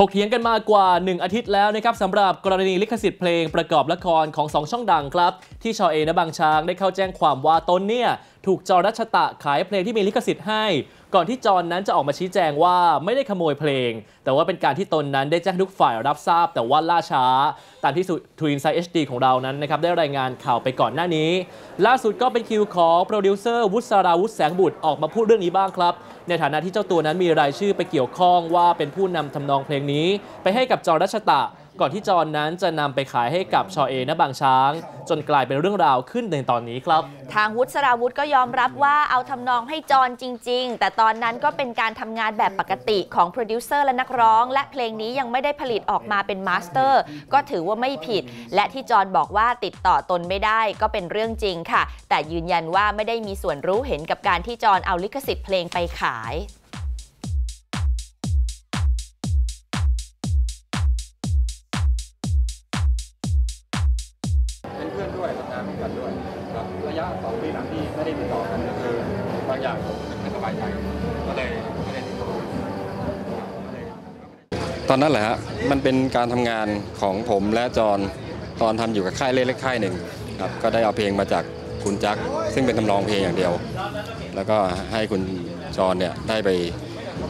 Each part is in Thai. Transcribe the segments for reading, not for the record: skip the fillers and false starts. ถกเถียงกันมากว่า1อาทิตย์แล้วนะครับสำหรับกรณีลิขสิทธิ์เพลงประกอบละครของ2ช่องดังครับที่ชอเอและบางช้างได้เข้าแจ้งความว่าตนเนี่ยถูกจอรัชตะขายเพลงที่มีลิขสิทธิ์ให้ก่อนที่จอนั้นจะออกมาชี้แจงว่าไม่ได้ขโมยเพลงแต่ว่าเป็นการที่ตนนั้นได้แจ้งทุกฝ่ายรับทราบแต่ว่าล่าช้าตามที่ทูอินไซด์ HD ของเรานั้นนะครับได้รายงานข่าวไปก่อนหน้านี้ล่าสุดก็เป็นคิวของโปรดิวเซอร์วุฒิสราวุฒิแสงบุตรออกมาพูดเรื่องนี้บ้างครับในฐานะที่เจ้าตัวนั้นมีรายชื่อไปเกี่ยวข้องว่าเป็นผู้นำทำนองเพลงนี้ไปให้กับจอรัชตะก่อนที่จอนั้นจะนำไปขายให้กับชอเอณบางช้างจนกลายเป็นเรื่องราวขึ้นในตอนนี้ครับทางวุฒิสราวุฒิก็ยอมรับว่าเอาทำนองให้จอนจริงๆแต่ตอนนั้นก็เป็นการทำงานแบบปกติของโปรดิวเซอร์และนักร้องและเพลงนี้ยังไม่ได้ผลิตออกมาเป็นมาสเตอร์ก็ถือว่าไม่ผิดและที่จอนบอกว่าติดต่อตนไม่ได้ก็เป็นเรื่องจริงค่ะแต่ยืนยันว่าไม่ได้มีส่วนรู้เห็นกับการที่จอนเอาลิขสิทธิ์เพลงไปขายตอนนั้นแหละฮะมันเป็นการทำงานของผมและจอนตอนทำอยู่กับค่ายเล็กๆค่ายหนึ่งครับก็ได้เอาเพลงมาจากคุณจักซึ่งเป็นทำนองเพลงอย่างเดียวแล้วก็ให้คุณจอนเนี่ยได้ไป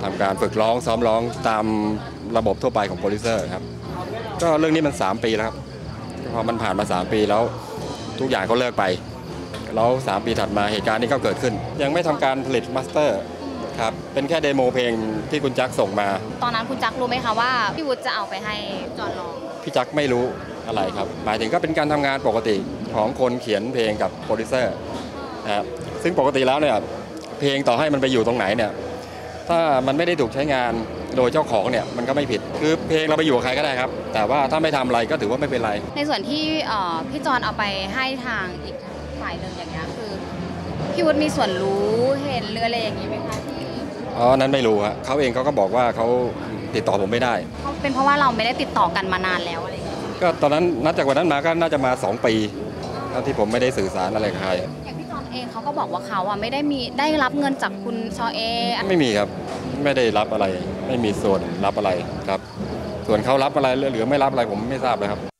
ทำการฝึกร้องซ้อมร้องตามระบบทั่วไปของโปรดิวเซอร์ครับก็เรื่องนี้มัน3ปีแล้วครับพอมันผ่านมา3ปีแล้วทุกอย่างก็เลิกไปแล้ว3ปีถัดมาเหตุการณ์นี้ก็เกิดขึ้นยังไม่ทำการผลิตมาสเตอร์ครับเป็นแค่เดโมเพลงที่คุณจักส่งมาตอนนั้นคุณจักรู้ไหมคะว่าพี่วุฒิจะเอาไปให้จอนลองพี่จักไม่รู้อะไรครับหมายถึงก็เป็นการทำงานปกติของคนเขียนเพลงกับโปรดิวเซอร์นะครับซึ่งปกติแล้วเนี่ยเพลงต่อให้มันไปอยู่ตรงไหนเนี่ยถ้ามันไม่ได้ถูกใช้งานโดยเจ้าของเนี่ยมันก็ไม่ผิดคือเพลงเราไปอยู่กับใครก็ได้ครับแต่ว่าถ้าไม่ทำอะไรก็ถือว่าไม่เป็นไรในส่วนที่พี่จอนเอาไปให้ทางอีกฝ่ายหนึ่งอย่างเงี้ยคือพี่วุฒิมีส่วนรู้เห็นเรื่องอะไรอย่างนี้ไหมคะอ๋อนั้นไม่รู้ครับเขาเองเขาก็บอกว่าเขาติดต่อผมไม่ได้เป็นเพราะว่าเราไม่ได้ติดต่อกันมานานแล้วอะไรก็ตอนนั้นนับจากวันนั้นมาก็น่าจะมา2 ปีที่ผมไม่ได้สื่อสารอะไรกับใครอย่างพี่จอนเองเขาก็บอกว่าเขาอ่ะไม่ได้มีได้รับเงินจากคุณชอเอไม่มีครับไม่ได้รับอะไรไม่มีส่วนรับอะไรครับส่วนเขารับอะไรหรือไม่รับอะไรผมไม่ทราบเลยครับ